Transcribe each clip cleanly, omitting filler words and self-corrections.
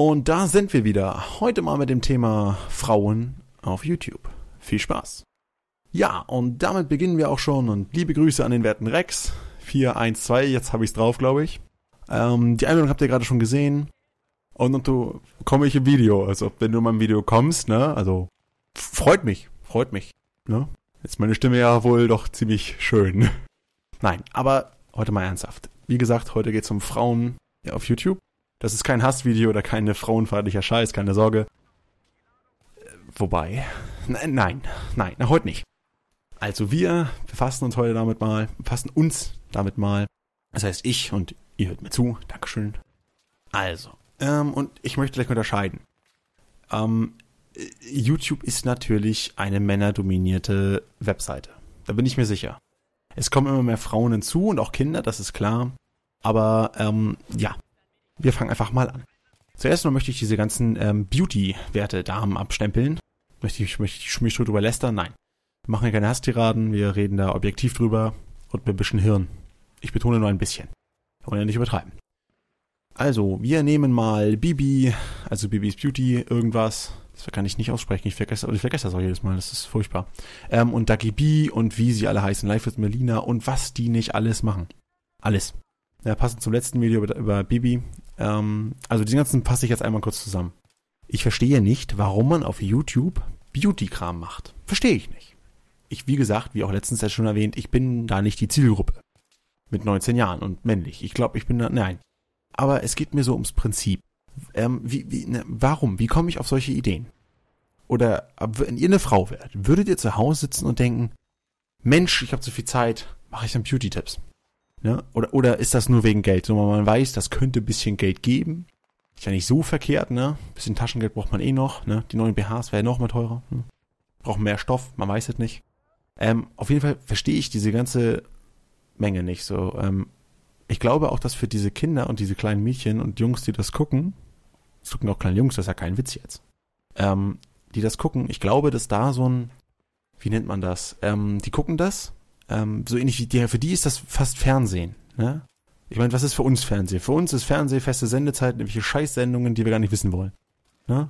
Und da sind wir wieder. Heute mal mit dem Thema Frauen auf YouTube. Viel Spaß. Ja, und damit beginnen wir auch schon. Und liebe Grüße an den werten Rex. 412, jetzt habe ich es drauf, glaube ich. Die Einladung habt ihr gerade schon gesehen. Und du komme ich im Video. Also wenn du in meinem Video kommst, ne? Also freut mich. Ne? Jetzt meine Stimme ja wohl doch ziemlich schön. Nein, aber heute mal ernsthaft. Wie gesagt, heute geht es um Frauen auf YouTube. Das ist kein Hassvideo oder keine frauenfeindlicher Scheiß, keine Sorge. Wobei, nein, heute nicht. Also wir befassen uns heute damit mal, Das heißt ich und ihr hört mir zu, Dankeschön. Also, und ich möchte gleich unterscheiden. YouTube ist natürlich eine männerdominierte Webseite. Da bin ich mir sicher. Es kommen immer mehr Frauen hinzu und auch Kinder, das ist klar. Aber ja, wir fangen einfach mal an. Zuerst mal möchte ich diese ganzen Beauty-Werte-Damen abstempeln. Möchte ich mich drüber lästern? Nein. Wir machen ja keine Hasstiraden, wir reden da objektiv drüber und mit ein bisschen Hirn. Ich betone nur ein bisschen. Wir wollen ja nicht übertreiben. Also, wir nehmen mal Bibi, also Bibi's Beauty, irgendwas. Das kann ich nicht aussprechen, ich vergesse das auch jedes Mal, das ist furchtbar. Und Dagi Bee und wie sie alle heißen, Life with Melina und was die nicht alles machen. Alles. Ja, passend zum letzten Video über Bibi. Also diesen ganzen passe ich jetzt einmal kurz zusammen. Ich verstehe nicht, warum man auf YouTube Beauty-Kram macht. Verstehe ich nicht. Ich, wie gesagt, wie auch letztens ja schon erwähnt, ich bin da nicht die Zielgruppe. Mit 19 Jahren und männlich. Ich glaube, ich bin da, nein. Aber es geht mir so ums Prinzip. Warum? Wie komme ich auf solche Ideen? Oder wenn ihr eine Frau wärt, würdet ihr zu Hause sitzen und denken, Mensch, ich habe zu viel Zeit, mache ich dann Beauty-Tipps? Ne? Oder ist das nur wegen Geld? So, man weiß, das könnte ein bisschen Geld geben. Ist ja nicht so verkehrt, ne? Ein bisschen Taschengeld braucht man eh noch, ne? Die neuen BHs wären noch mal teurer. Ne? Brauchen mehr Stoff, man weiß es nicht. Auf jeden Fall verstehe ich diese ganze Menge nicht so. Ich glaube auch, dass für diese Kinder und diese kleinen Mädchen und Jungs, die das gucken auch kleine Jungs, das ist ja kein Witz jetzt, die das gucken, ich glaube, dass da so ein, wie nennt man das, die gucken das, so ähnlich wie, für die ist das fast Fernsehen, ne? Ich meine, was ist für uns Fernsehen? Für uns ist Fernsehen feste Sendezeiten, irgendwelche Scheißsendungen, die wir gar nicht wissen wollen, ne?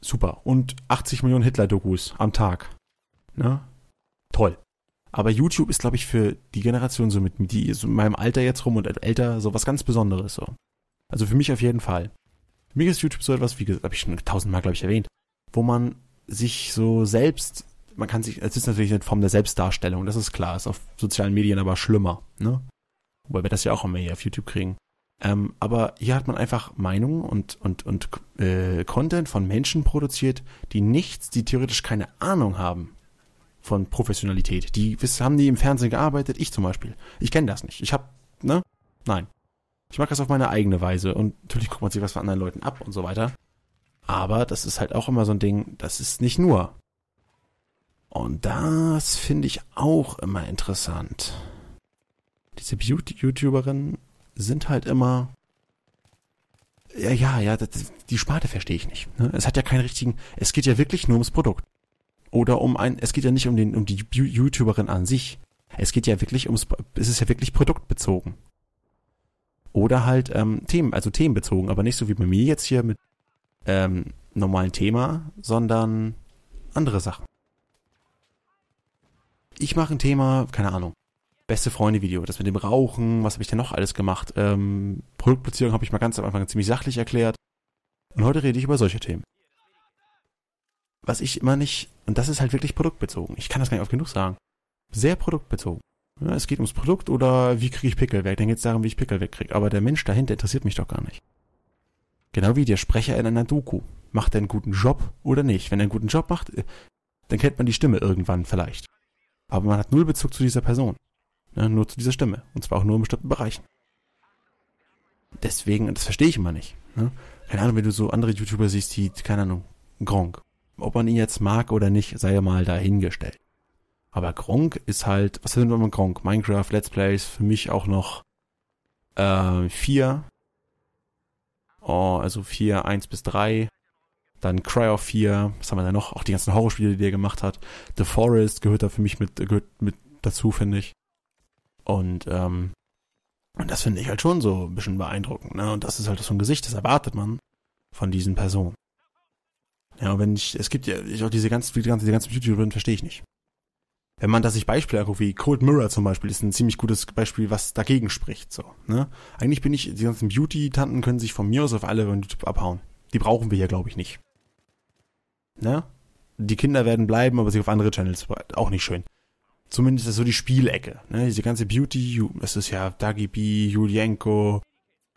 Super. Und 80 Millionen Hitler-Dokus am Tag, ne? Toll. Aber YouTube ist, glaube ich, für die Generation so mit die so in meinem Alter jetzt rum und älter so was ganz Besonderes so. Also für mich auf jeden Fall. Für mich ist YouTube so etwas, wie gesagt, habe ich schon 1000 Mal, glaube ich, erwähnt, wo man sich so selbst, man kann sich, es ist natürlich eine Form der Selbstdarstellung, das ist klar, ist auf sozialen Medien aber schlimmer, ne? Wobei wir das ja auch immer hier auf YouTube kriegen. Aber hier hat man einfach Meinungen und Content von Menschen produziert, die theoretisch keine Ahnung haben von Professionalität. Haben die im Fernsehen gearbeitet? Ich zum Beispiel. Ich kenne das nicht. Nein. Ich mache das auf meine eigene Weise und natürlich guckt man sich was von anderen Leuten ab und so weiter. Aber das ist halt auch immer so ein Ding, das ist nicht nur. Und das finde ich auch immer interessant. Diese Beauty-YouTuberinnen sind halt immer... Ja, die Sparte verstehe ich nicht. Ne? Es hat ja keinen richtigen... Es geht ja wirklich nur ums Produkt. Oder es geht ja nicht um die YouTuberin an sich. Es geht ja wirklich es ist ja wirklich produktbezogen. Oder halt themenbezogen, aber nicht so wie bei mir jetzt hier mit normalen Thema, sondern andere Sachen. Ich mache ein Thema, keine Ahnung, beste Freunde-Video, das mit dem Rauchen, was habe ich denn noch alles gemacht? Produktbeziehung habe ich mal ganz am Anfang ziemlich sachlich erklärt. Und heute rede ich über solche Themen. Was ich immer nicht, und das ist halt wirklich produktbezogen. Ich kann das gar nicht oft genug sagen. Sehr produktbezogen. Ja, es geht ums Produkt oder wie kriege ich Pickel weg. Dann geht es darum, wie ich Pickel wegkriege. Aber der Mensch dahinter interessiert mich doch gar nicht. Genau wie der Sprecher in einer Doku. Macht er einen guten Job oder nicht? Wenn er einen guten Job macht, dann kennt man die Stimme irgendwann vielleicht. Aber man hat null Bezug zu dieser Person. Ja, nur zu dieser Stimme. Und zwar auch nur in bestimmten Bereichen. Deswegen, das verstehe ich immer nicht. Ja? Keine Ahnung, wenn du so andere YouTuber siehst, die, keine Ahnung, Gronkh. Ob man ihn jetzt mag oder nicht, sei ja mal dahingestellt. Aber Gronkh ist halt, was sind wir mit Gronkh? Minecraft, Let's Plays, für mich auch noch 4. Also 4, 1 bis 3. Dann Cry of 4. Was haben wir da noch? Auch die ganzen Horrorspiele, die er gemacht hat. The Forest gehört da für mich mit dazu, finde ich. Und das finde ich halt schon so ein bisschen beeindruckend. Ne? Und das ist halt so ein Gesicht, das erwartet man. von diesen Personen. Ja, wenn ich, es gibt ja auch diese ganzen Beauty-Runden, verstehe ich nicht. Wenn man das sich Beispiele anguckt, wie Cold Mirror zum Beispiel, ist ein ziemlich gutes Beispiel, was dagegen spricht, so, ne? Eigentlich bin ich, die ganzen Beauty-Tanten können sich von mir aus auf alle von YouTube abhauen. Die brauchen wir hier, glaube ich, nicht. Ne? Die Kinder werden bleiben, aber sich auf andere Channels, auch nicht schön. Zumindest ist so die Spielecke, ne? Diese ganze Beauty, es ist ja Dagi Bee, Julienko,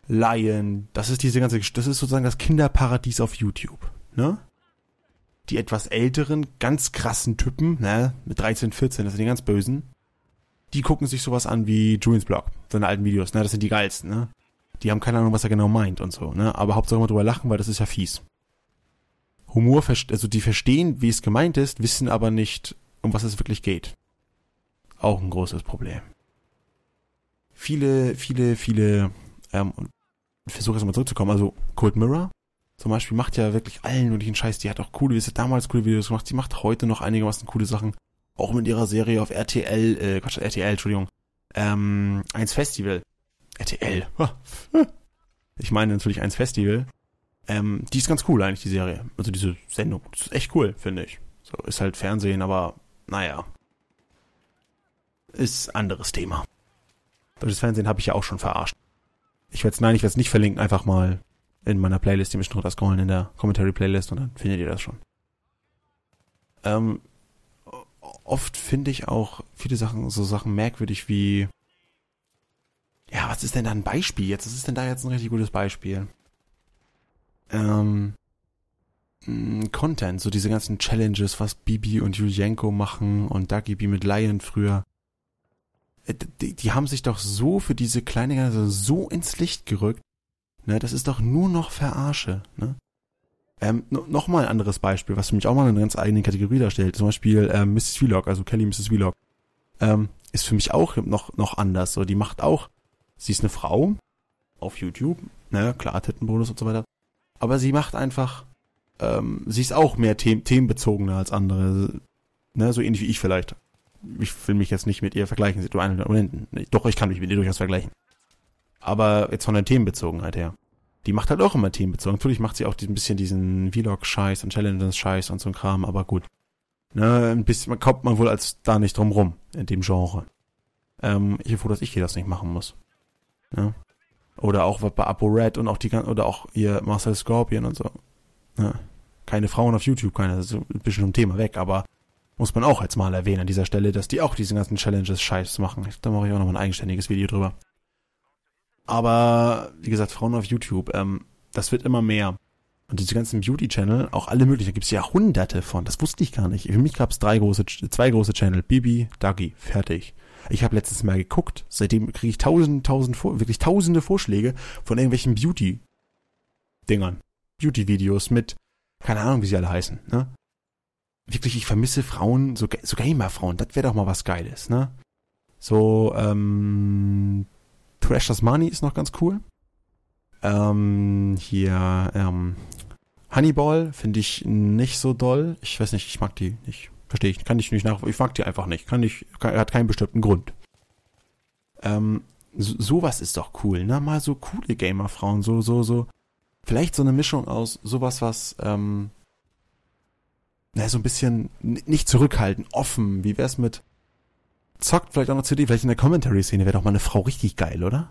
Lion, das ist diese ganze, das ist sozusagen das Kinderparadies auf YouTube, ne? Die etwas älteren, ganz krassen Typen, ne, mit 13, 14, das sind die ganz Bösen, die gucken sich sowas an wie Julien's Blog, seine alten Videos, ne, das sind die geilsten, ne. Die haben keine Ahnung, was er genau meint und so, ne, aber Hauptsache mal drüber lachen, weil das ist ja fies. Humor, also die verstehen, wie es gemeint ist, wissen aber nicht, um was es wirklich geht. Auch ein großes Problem. Viele, ich versuche jetzt mal zurückzukommen, also Cold Mirror, zum Beispiel macht ja wirklich allen möglichen Scheiß, die hat auch coole, die hat damals coole Videos gemacht, die macht heute noch einigermaßen coole Sachen, auch mit ihrer Serie auf RTL, 1 Festival, RTL, ich meine natürlich 1 Festival, die ist ganz cool eigentlich, die Serie, also diese Sendung, das ist echt cool, finde ich, so, ist halt Fernsehen, aber, naja, ist anderes Thema. Deutsches Fernsehen habe ich ja auch schon verarscht. Ich werde es nicht verlinken, einfach mal in meiner Playlist, die müssen runter scrollen in der Commentary-Playlist und dann findet ihr das schon. Oft finde ich auch viele Sachen, so Sachen merkwürdig wie, ja, was ist denn da ein Beispiel jetzt? Was ist denn da jetzt ein richtig gutes Beispiel? Content, so diese ganzen Challenges, was Bibi und Julienko machen und Dagi Bee mit Lion früher. Die haben sich doch so für diese kleine Ganze so ins Licht gerückt, ne, das ist doch nur noch Verarsche, ne. Nochmal ein anderes Beispiel, was für mich auch mal eine ganz eigene Kategorie darstellt, zum Beispiel MissesVlog, also Kelly MissesVlog, ist für mich auch noch anders, so, die macht auch, sie ist eine Frau, auf YouTube, ne, klar, Tittenbonus und so weiter, aber sie macht einfach, sie ist auch mehr themenbezogener als andere, ne, so ähnlich wie ich vielleicht. Ich will mich jetzt nicht mit ihr vergleichen, doch, ich kann mich mit ihr durchaus vergleichen. Aber jetzt von der Themenbezogenheit her. Die macht halt auch immer themenbezogen. Natürlich macht sie auch ein bisschen diesen Vlog-Scheiß und Challenges-Scheiß und so ein Kram, aber gut. Ne, ein bisschen kommt man wohl als da nicht drum rum, in dem Genre. Ich bin froh, dass ich hier das nicht machen muss. Ne? Oder auch bei ApoRed und auch oder auch ihr Marcel Scorpion und so. Ne? Keine Frauen auf YouTube, das ist ein bisschen vom Thema weg, aber muss man auch jetzt mal erwähnen an dieser Stelle, dass die auch diese ganzen Challenges-Scheiß machen. Da mache ich auch noch mal ein eigenständiges Video drüber. Aber, wie gesagt, Frauen auf YouTube, das wird immer mehr. Und diese ganzen Beauty-Channel, auch alle möglichen, da gibt es ja hunderte von, das wusste ich gar nicht. Für mich gab es zwei große Channel, Bibi, Dagi, fertig. Ich habe letztes Mal geguckt, seitdem kriege ich wirklich tausende Vorschläge von irgendwelchen Beauty-Dingern. Beauty-Videos mit, keine Ahnung, wie sie alle heißen, ne? Wirklich, ich vermisse Frauen, so Gamer-Frauen, das wäre doch mal was Geiles, ne? So, Trashers Money ist noch ganz cool. Honeyball finde ich nicht so doll. Ich weiß nicht, ich mag die nicht. Verstehe ich, kann ich nicht nachvollziehen. Ich mag die einfach nicht. Hat keinen bestimmten Grund. Sowas ist doch cool, ne? Mal so coole Gamer-Frauen, so. Vielleicht so eine Mischung aus sowas, was, so ein bisschen nicht zurückhalten, offen. Wie wär's mit zockt vielleicht auch noch CD, vielleicht in der Commentary-Szene wäre doch mal eine Frau richtig geil, oder?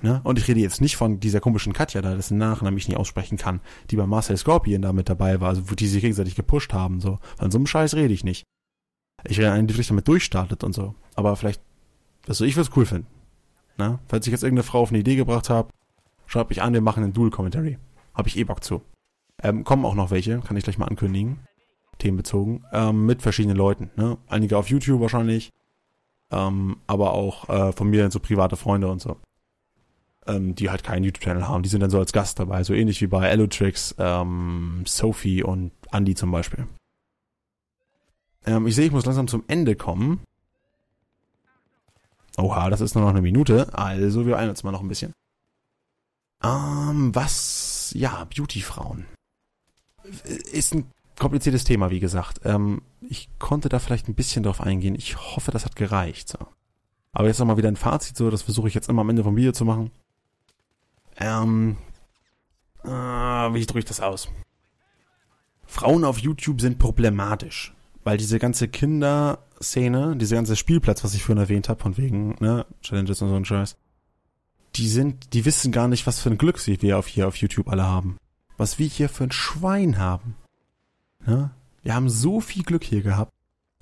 Ne? Und ich rede jetzt nicht von dieser komischen Katja da, dessen Nachnamen ich nicht aussprechen kann, die bei Marcel Scorpion da mit dabei war, also wo die sich gegenseitig gepusht haben, so. Von so einem Scheiß rede ich nicht. Ich rede an einen, die vielleicht damit durchstartet und so. Aber vielleicht, also ich würde es cool finden. Ne? Falls ich jetzt irgendeine Frau auf eine Idee gebracht habe, schreibt mich an, wir machen einen Dual-Commentary. Hab ich eh Bock zu. Kommen auch noch welche, kann ich gleich mal ankündigen. Themenbezogen, mit verschiedenen Leuten, ne? Einige auf YouTube wahrscheinlich, aber auch von mir so private Freunde und so, die halt keinen YouTube-Channel haben, die sind dann so als Gast dabei, so ähnlich wie bei Elotrix, Sophie und Andy zum Beispiel. Ich sehe, ich muss langsam zum Ende kommen. Oha, das ist nur noch eine Minute, also wir eilen uns mal noch ein bisschen. Beauty-Frauen. Ist ein kompliziertes Thema, wie gesagt. Ich konnte da vielleicht ein bisschen drauf eingehen. Ich hoffe, das hat gereicht. So. Aber jetzt nochmal wieder ein Fazit, so, das versuche ich jetzt immer am Ende vom Video zu machen. Wie drücke ich das aus? Frauen auf YouTube sind problematisch, weil diese ganze Kinderszene, dieser ganze Spielplatz, was ich vorhin erwähnt habe, von wegen, ne, Challenges und so ein Scheiß, die wissen gar nicht, was für ein Glück sie hier auf YouTube alle haben. Was wir hier für ein Schwein haben. Ne? Wir haben so viel Glück hier gehabt.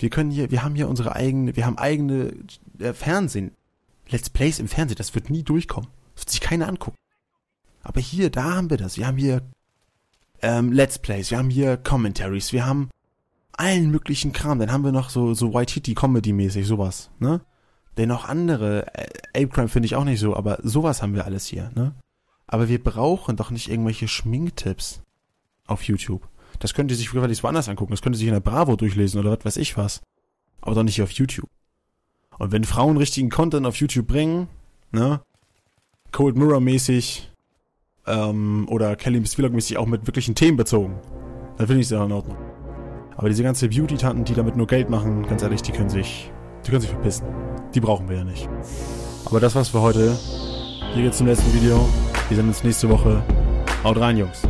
Wir haben hier eigene Fernsehen. Let's Plays im Fernsehen, das wird nie durchkommen. Das wird sich keiner angucken. Aber hier, da haben wir das. Wir haben hier Let's Plays, wir haben hier Commentaries, wir haben allen möglichen Kram. Dann haben wir noch so Waititi-Comedy-mäßig, sowas, ne? Dann noch andere, Ape-Crime finde ich auch nicht so, aber sowas haben wir alles hier, ne? Aber wir brauchen doch nicht irgendwelche Schminktipps auf YouTube. Das könnt ihr sich wirklich woanders angucken, das könnt ihr sich in der Bravo durchlesen oder was weiß ich was. Aber doch nicht hier auf YouTube. Und wenn Frauen richtigen Content auf YouTube bringen, ne? Cold Mirror-mäßig, oder Kelly MissesVlog-mäßig auch mit wirklichen Themen bezogen. Da finde ich es ja in Ordnung. Aber diese ganze Beauty-Tanten, die damit nur Geld machen, ganz ehrlich, die können sich verpissen. Die brauchen wir ja nicht. Aber das war's für heute. Hier geht's zum letzten Video. Wir sehen uns nächste Woche. Haut rein, Jungs.